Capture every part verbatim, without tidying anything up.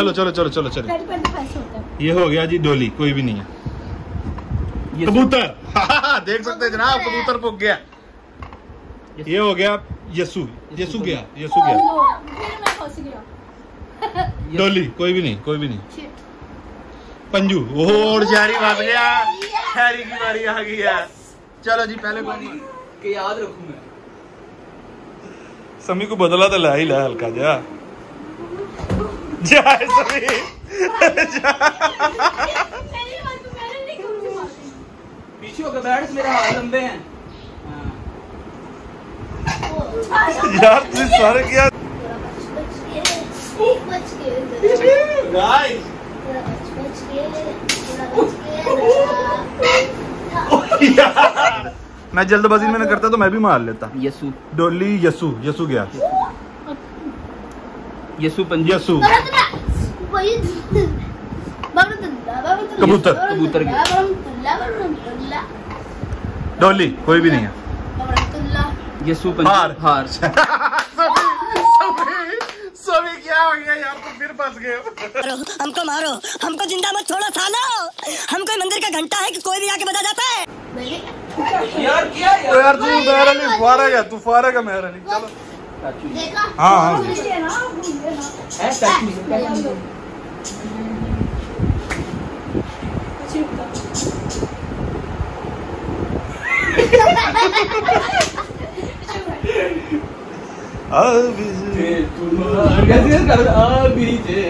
चलो चलो चलो चलो चलो ये हो गया जी डोली, कोई भी नहीं है। कबूतर देख सकते हैं जनाब, कबूतर पक गया। ये हो गया यसु, यसु गया, यसु गया। डोली कोई भी नहीं, कोई भी नहीं। पंजू और जारी बात गया, खैरी की बारी आ गई है। चलो जी पहले के याद रखूंगा। समी को बदला तो ला ही ला हल्का जा जा समी जा। पीछे होकर बैठ, मेरे हाथ लंबे हैं यार। तुम सारे क्या यार, मैं जल्दबाजी में ना करता तो मैं भी मार लेता। यसु डोली, यसु यसु गया, यसु पंजू, यसु कबूतर, कबूतर गया। डोली कोई भी नहीं है। यसु पंजू हार। सभी क्या हो गया यार, तुम फिर फंस गए हो। हमको मारो, हमको जिंदा मत छोड़ो सालो। हमको मंदिर का घंटा है कि कोई भी आके बजा जाता है यार। क्या यार तू मेहर अली फुआरा गया, तू फुआरा का मेहर अली। चलो हाँ हाँ अभी दे अभी दे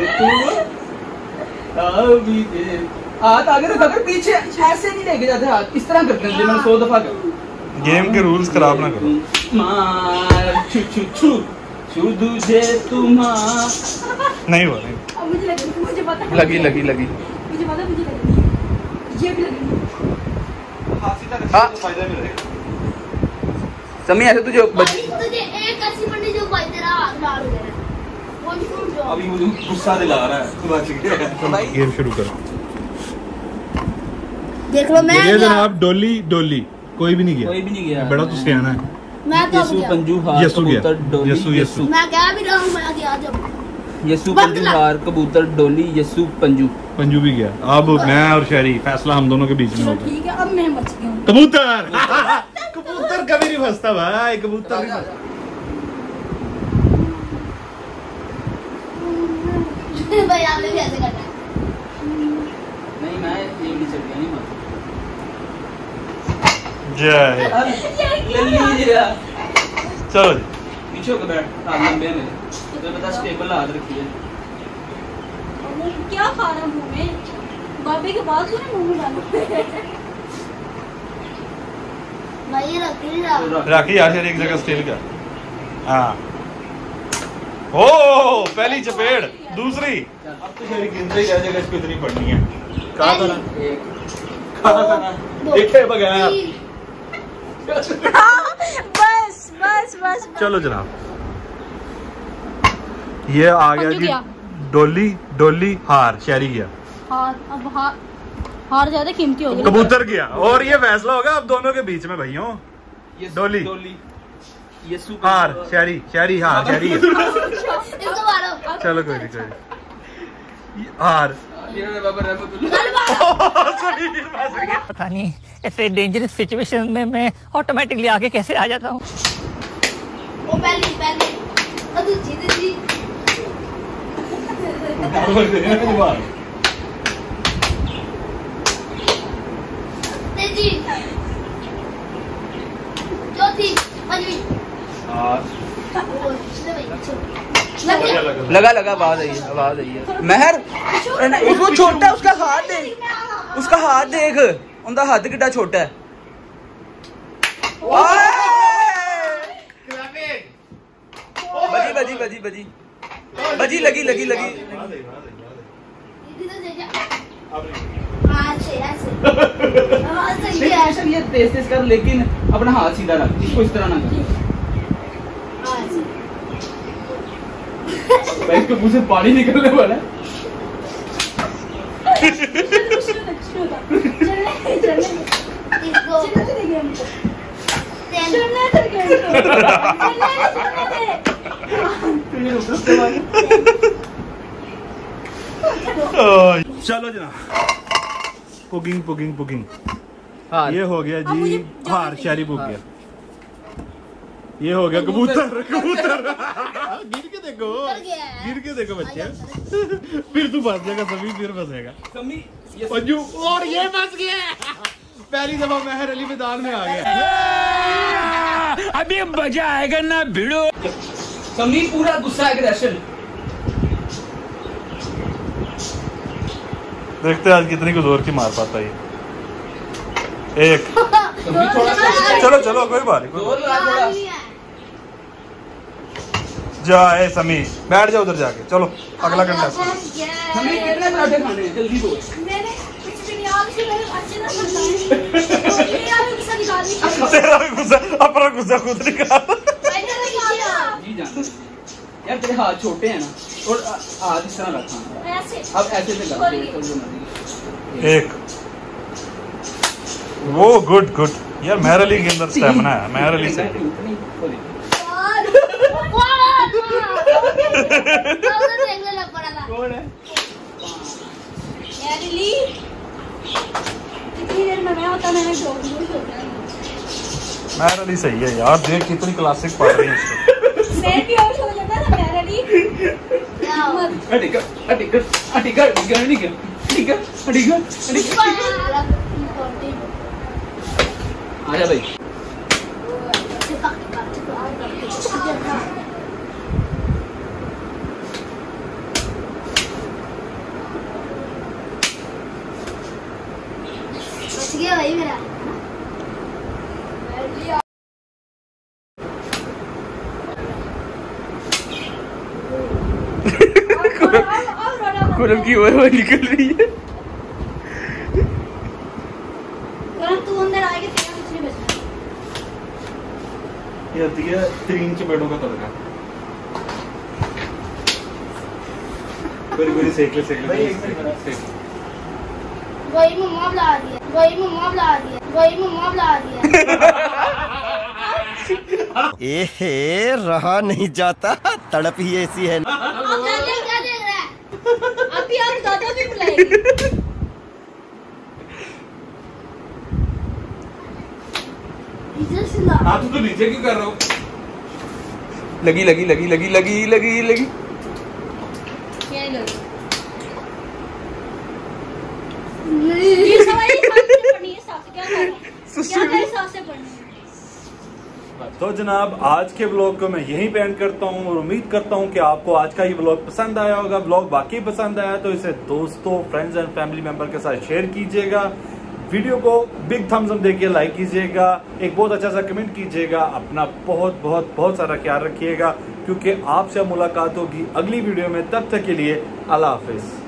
हाथ आगे रखा कर, पीछे ऐसे नहीं लेके जाते हाथ, इस तरह करते हैं। मैंने सौ दफा कर गेम के रूल्स खराब ना करो। मार छु छु छु छु तुझे तुम नहीं हो नहीं। अब मुझे लगी, मुझे पता लगी लगी लगी मुझे पता मुझे लगी ये भी लगी। हाथ सीधा रखने का फायदा मिलेगा समय ऐसे तुझे तुझे एक ऐसी पंडित जो भाई तेरा लाल हो गया। अभी मुझे गुस्सा दिला रहा है, तू बच गया। गेम शुरू करो। देख लो मैं जनाब, डोली डोली कोई भी नहीं गया, कोई भी नहीं गया। बड़ा तू सियाना है। मैं तो यसु पंजू हार कबूतर डोली, यसु यसु मैं क्या भी रहा हूं, मैं गया जब। यसु पंजू हार कबूतर डोली, यसु पंजू पंजू भी गया। अब मैं और शहरी फैसला हम दोनों के बीच में होगा। ठीक है अब मैं बच गया। कबूतर कबूतर कभी नहीं फंसता भाई, कबूतर नहीं फंसता भाई। आप लोग ऐसे करते हैं नहीं, मैं ये भी चल गया। नहीं चलो पीछे होकर बैठ, हाथ लंबे हैं मेरे। तो बता स्टेबल हाथ रखिए। क्या खा रहा हूं मैं? बाबे के बाद तूने मुंह में डाला भाई। राखी राखी यार एक जगह स्टील का। हां ओ पहली चपेड़, दूसरी। अब तो सारी गिनते ही आ जाएगा, इसको इतनी पढ़नी है। कहां था ना देखे बगैर। बस बस बस चलो जनाब, ये आ गया जी डोली डोली हार। शहरी गया हार। अब हार हार ज्यादा कीमती हो गई। कबूतर गया। और ये फैसला होगा अब दोनों के बीच में भैया। डोली डोली यसु हार, शहरी शहरी हार, शहरी चलो कोई नहीं कोई हार। पता नहीं ऐसे डेंजरस सिचुएशन में मैं ऑटोमेटिकली आगे कैसे आ जाता हूँ। लगा लगा आवाज आई है, आवाज आई है। मेहर उसको छोटा है, उसका हाथ देख, उसका हाथ देख, उनका हाथ कितना छोटा है। बजी बजी बजी बजी बजी लगी लगी लगी। तेज तेज कर, लेकिन अपना हाथ सीधा रख, इसको इस तरह ना कर। भाई इसके मुंह से पानी निकलने वाला है। चलो जना पुगिंग पुगिंग पुगिंग ये हो गया जी हार शायरी पुग गया। ये हो गया कबूतर कबूतर गिर के देखो गिर के देखो बच्चे फिर तू फंस जाएगा सभी फिर फंसेगा पंजू और ये फंस गया। पहली दफा मेहर अली मैदान में आ गया। अभी मजा आएगा ना भिड़ो समी पूरा गुस्सा एग्रेशन देखते हैं आज कितनी को जोर की मार पाता है। एक चलो चलो कोई बात नहीं जाए समी बैठ जाओ उधर जाके। चलो अगला घंटा अपना गुस्सा खुद निकाल यार तेरे हाथ छोटे हैं ना और हाथ इस तरह रखना अब ऐसे से कर। एक वो गुड गुड यार मेहर अली के अंदर स्टैमिना है मेहर अली से कौन है यार अली कितनी देर में मैं होता मैंने जोक बोल दिया। मेहर अली सही है यार देख कितनी क्लासिक पढ़ रही है इसको मैं भी और हो जाता ना मेहर अली। अटिका अटिका अटिका अटिका अटिका अटिका अटिका अटिका आ जा भाई बच गया भाई मेरा की निकल रही है। तू अंदर आएगा तेरा कुछ नहीं बचना। ये आती है तीन चपेटों का तड़का। गोरी-गोरी सेक ले सेक ले वही में मामला आ दिया वही में मामला आ दिया वही में मामला आ दिया। एहे रहा नहीं जाता तड़प ही ऐसी है। आप तो नीचे क्यों कर रहे हो? लगी लगी लगी लगी लगी लगी लगी क्या लगी? ये सवाल से पढ़नी है साफ क्या क्या क्या साफ से पढ़नी है। तो जनाब आज के ब्लॉग को मैं यहीं पे एंड करता हूँ और उम्मीद करता हूँ कि आपको आज का ये ब्लॉग पसंद आया होगा। ब्लॉग वाकई पसंद आया तो इसे दोस्तों फ्रेंड्स एंड फैमिली मेंबर के साथ शेयर कीजिएगा। वीडियो को बिग थम्स अप देके लाइक कीजिएगा। एक बहुत अच्छा सा कमेंट कीजिएगा। अपना बहुत बहुत बहुत सारा ख्याल रखिएगा क्योंकि आपसे मुलाकात होगी अगली वीडियो में। तब तक के लिए अल्लाह हाफिज।